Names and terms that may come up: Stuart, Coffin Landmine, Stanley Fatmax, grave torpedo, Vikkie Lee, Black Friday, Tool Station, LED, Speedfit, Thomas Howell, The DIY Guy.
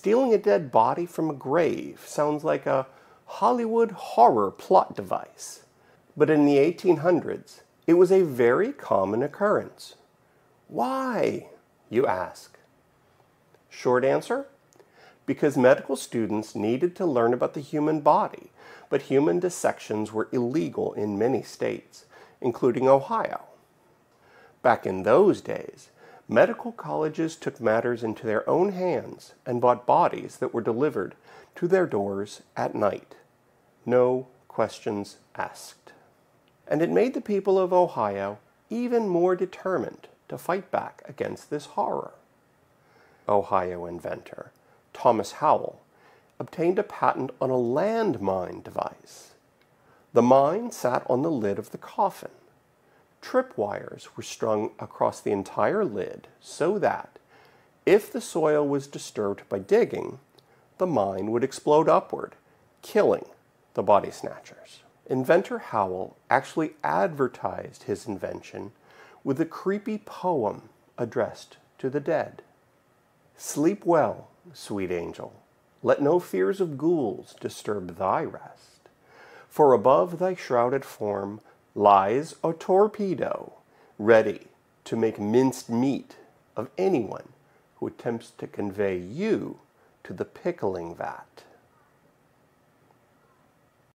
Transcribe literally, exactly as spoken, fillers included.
Stealing a dead body from a grave sounds like a Hollywood horror plot device, but in the eighteen hundreds, it was a very common occurrence. Why, you ask? Short answer, because medical students needed to learn about the human body, but human dissections were illegal in many states, including Ohio. Back in those days, medical colleges took matters into their own hands and bought bodies that were delivered to their doors at night. No questions asked. And it made the people of Ohio even more determined to fight back against this horror. Ohio inventor Thomas Howell obtained a patent on a landmine device. The mine sat on the lid of the coffin. Tripwires were strung across the entire lid so that, if the soil was disturbed by digging, the mine would explode upward, killing the body snatchers. Inventor Howell actually advertised his invention with a creepy poem addressed to the dead. "Sleep well, sweet angel. Let no fears of ghouls disturb thy rest. For above thy shrouded form lies a torpedo, ready to make minced meat of anyone who attempts to convey you to the pickling vat."